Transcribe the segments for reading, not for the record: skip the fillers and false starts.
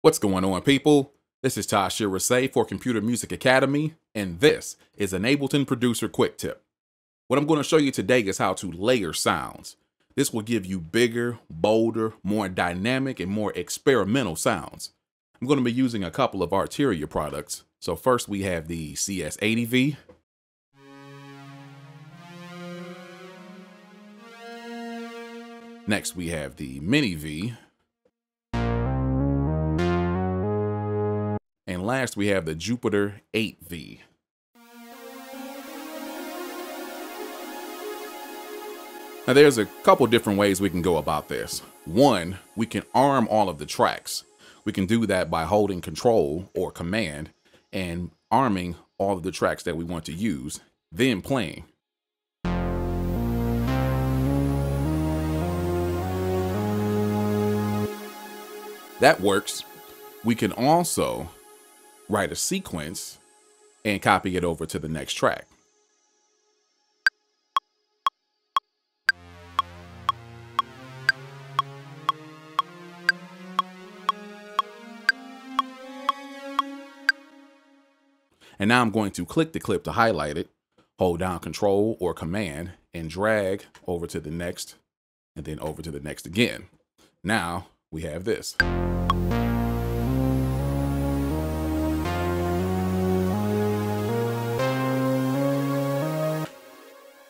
What's going on, people? This is Tashi Rese for Computer Music Academy, and this is an Ableton Producer Quick Tip. What I'm going to show you today is how to layer sounds. This will give you bigger, bolder, more dynamic, and more experimental sounds. I'm going to be using a couple of Arturia products. So first we have the CS80V. Next we have the Mini V. And last, we have the Jupiter 8V. Now, there's a couple different ways we can go about this. One, we can arm all of the tracks. We can do that by holding Control or Command and arming all of the tracks that we want to use, then playing. That works. We can also write a sequence and copy it over to the next track. And now I'm going to click the clip to highlight it, hold down Control or Command and drag over to the next and then over to the next again. Now we have this.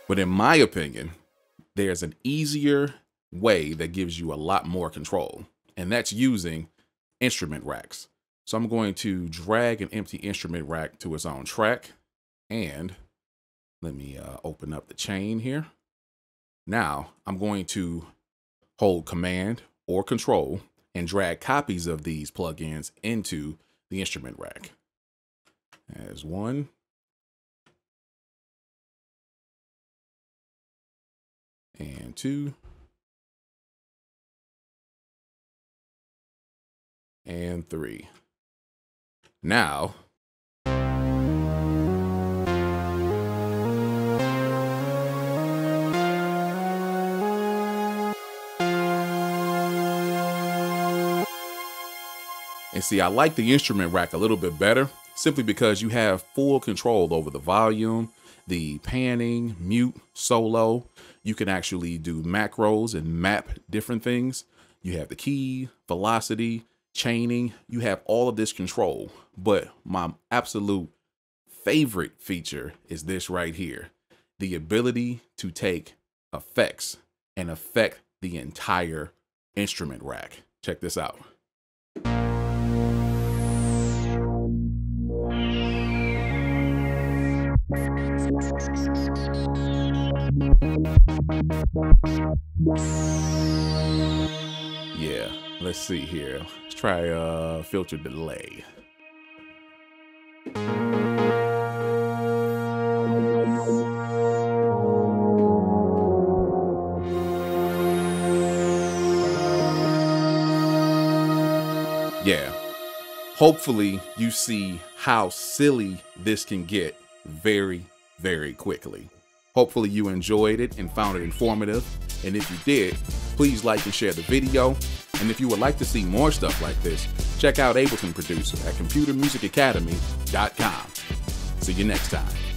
But in my opinion, there's an easier way that gives you a lot more control, and that's using instrument racks. So I'm going to drag an empty instrument rack to its own track, and let me open up the chain here. Now I'm going to hold Command or Control and drag copies of these plugins into the instrument rack. There's one. And two. And three. Now, and see, I like the instrument rack a little bit better simply because you have full control over the volume, the panning, mute, solo. You can actually do macros and map different things. You have the key, velocity, chaining. You have all of this control. But my absolute favorite feature is this right here, the ability to take effects and affect the entire instrument rack. Check this out. Yeah, let's see here. Let's try filter delay. Yeah, hopefully you see how silly this can get very, very quickly. Hopefully you enjoyed it and found it informative. And if you did, please like and share the video. And if you would like to see more stuff like this, check out Ableton Producer at computermusicacademy.com. See you next time.